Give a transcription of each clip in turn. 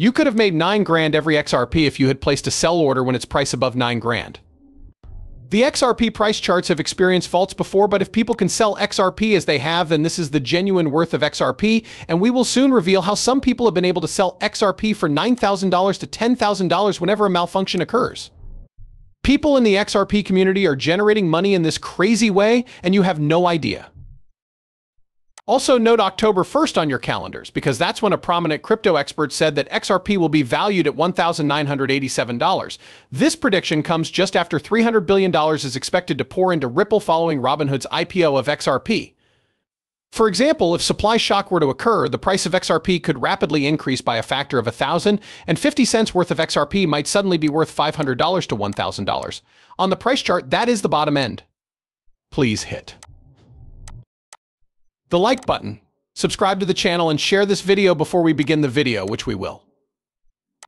You could have made 9 grand every XRP if you had placed a sell order when it's priced above 9 grand. The XRP price charts have experienced faults before, but if people can sell XRP as they have, then this is the genuine worth of XRP, and we will soon reveal how some people have been able to sell XRP for $9,000 to $10,000 whenever a malfunction occurs. People in the XRP community are generating money in this crazy way, and you have no idea. Also note October 1st on your calendars, because that's when a prominent crypto expert said that XRP will be valued at $1,987. This prediction comes just after $300 billion is expected to pour into Ripple following Robinhood's IPO of XRP. For example, if supply shock were to occur, the price of XRP could rapidly increase by a factor of 1,000, and 50 cents worth of XRP might suddenly be worth $500 to $1,000. On the price chart, that is the bottom end. Please hit the like button, subscribe to the channel, and share this video before we begin the video, which we will.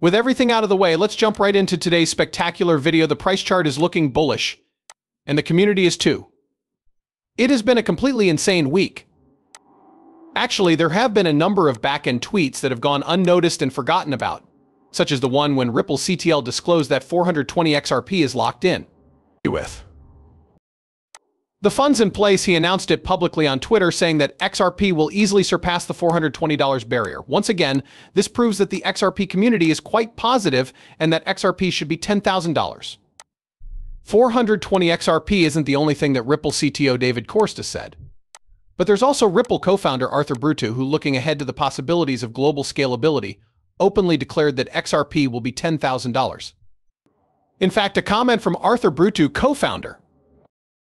With everything out of the way, let's jump right into today's spectacular video. The price chart is looking bullish, and the community is too. It has been a completely insane week. Actually, there have been a number of back-end tweets that have gone unnoticed and forgotten about, such as the one when Ripple CTL disclosed that 420 XRP is locked in. The funds in place, he announced it publicly on Twitter, saying that XRP will easily surpass the $420 barrier. Once again, this proves that the XRP community is quite positive and that XRP should be $10,000. 420 XRP isn't the only thing that Ripple CTO David Korstas said. But there's also Ripple co-founder Arthur Britto, who, looking ahead to the possibilities of global scalability, openly declared that XRP will be $10,000. In fact, a comment from Arthur Britto, co-founder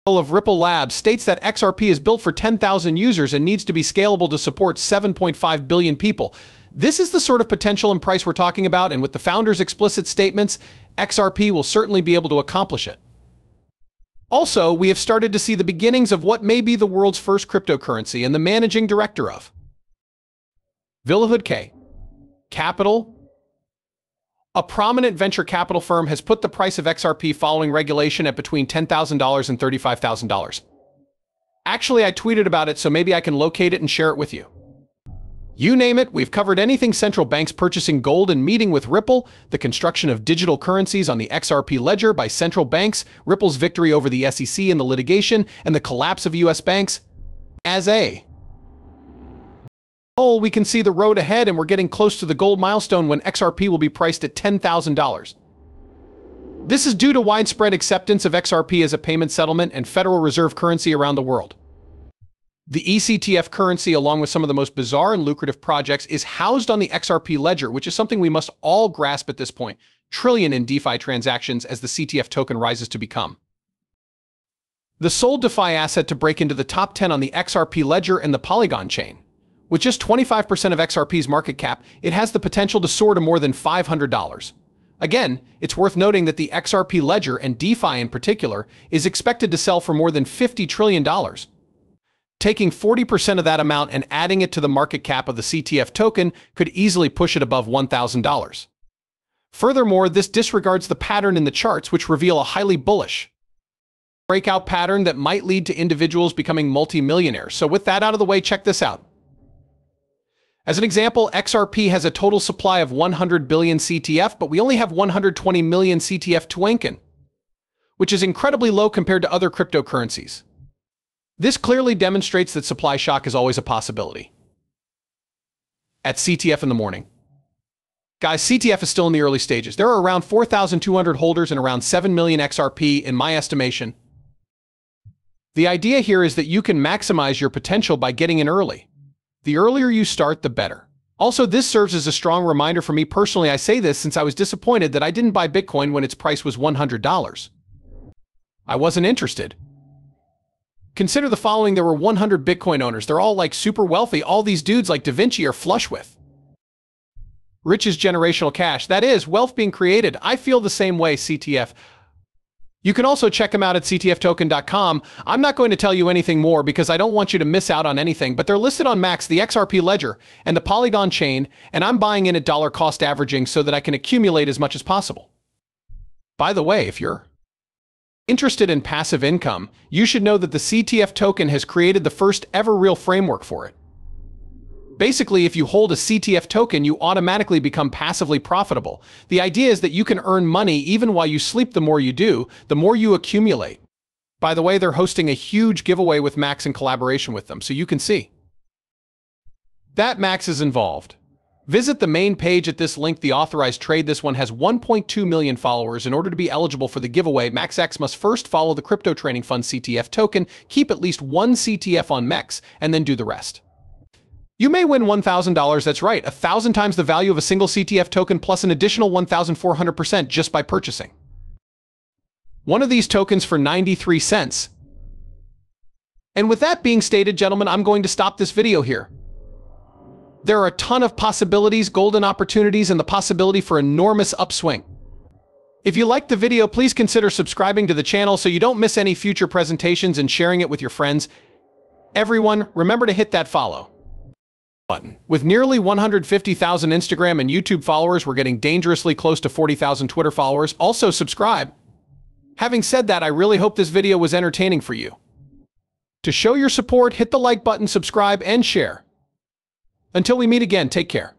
of Ripple Labs, states that XRP is built for 10,000 users and needs to be scalable to support 7.5 billion people. This is the sort of potential and price we're talking about, and with the founder's explicit statements, XRP will certainly be able to accomplish it. Also, we have started to see the beginnings of what may be the world's first cryptocurrency, and the managing director of Villa Hood K. Capital, a prominent venture capital firm, has put the price of XRP following regulation at between $10,000 and $35,000. Actually, I tweeted about it, so maybe I can locate it and share it with you. You name it, we've covered anything central banks purchasing gold and meeting with Ripple, the construction of digital currencies on the XRP ledger by central banks, Ripple's victory over the SEC in the litigation, and the collapse of US banks. As a whole, we can see the road ahead, and we're getting close to the gold milestone when XRP will be priced at $10,000. This is due to widespread acceptance of XRP as a payment settlement and Federal Reserve currency around the world. The ECTF currency, along with some of the most bizarre and lucrative projects, is housed on the XRP ledger, which is something we must all grasp at this point. Trillion in DeFi transactions as the CTF token rises to become the sole DeFi asset to break into the top 10 on the XRP ledger and the Polygon chain. With just 25% of XRP's market cap, it has the potential to soar to more than $500. Again, it's worth noting that the XRP ledger, and DeFi in particular, is expected to sell for more than $50 trillion. Taking 40% of that amount and adding it to the market cap of the CTF token could easily push it above $1,000. Furthermore, this disregards the pattern in the charts, which reveal a highly bullish breakout pattern that might lead to individuals becoming multi-millionaires. So with that out of the way, check this out. As an example, XRP has a total supply of 100 billion CTF, but we only have 120 million CTF token, which is incredibly low compared to other cryptocurrencies. This clearly demonstrates that supply shock is always a possibility. At CTF in the morning. Guys, CTF is still in the early stages. There are around 4,200 holders and around 7 million XRP in my estimation. The idea here is that you can maximize your potential by getting in early. The earlier you start, the better. Also, this serves as a strong reminder for me personally. I say this since I was disappointed that I didn't buy Bitcoin when its price was $100. I wasn't interested. Consider the following. There were 100 Bitcoin owners. They're all like super wealthy. All these dudes like Da Vinci are flush with. Rich is generational cash. That is, wealth being created. I feel the same way, CTF. You can also check them out at ctftoken.com. I'm not going to tell you anything more because I don't want you to miss out on anything, but they're listed on Max, the XRP ledger, and the Polygon chain, and I'm buying in at dollar cost averaging so that I can accumulate as much as possible. By the way, if you're interested in passive income, you should know that the CTF token has created the first ever real framework for it. Basically, if you hold a CTF token, you automatically become passively profitable. The idea is that you can earn money even while you sleep. The more you do, the more you accumulate. By the way, they're hosting a huge giveaway with Max in collaboration with them, so you can see that Max is involved. Visit the main page at this link, the authorized trade. This one has 1.2 million followers. In order to be eligible for the giveaway, MaxX must first follow the Crypto Training Fund CTF token, keep at least one CTF on Max, and then do the rest. You may win $1,000, that's right, 1,000 times the value of a single CTF token plus an additional 1,400% just by purchasing one of these tokens for 93 cents. And with that being stated, gentlemen, I'm going to stop this video here. There are a ton of possibilities, golden opportunities, and the possibility for enormous upswing. If you liked the video, please consider subscribing to the channel so you don't miss any future presentations and sharing it with your friends. Everyone, remember to hit that follow button. With nearly 150,000 Instagram and YouTube followers, we're getting dangerously close to 40,000 Twitter followers. Also, subscribe. Having said that, I really hope this video was entertaining for you. To show your support, hit the like button, subscribe, and share. Until we meet again, take care.